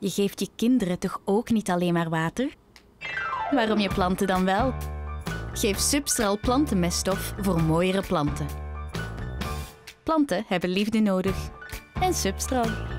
Je geeft je kinderen toch ook niet alleen maar water? Waarom je planten dan wel? Geef Substral plantenmeststof voor mooiere planten. Planten hebben liefde nodig. En Substral.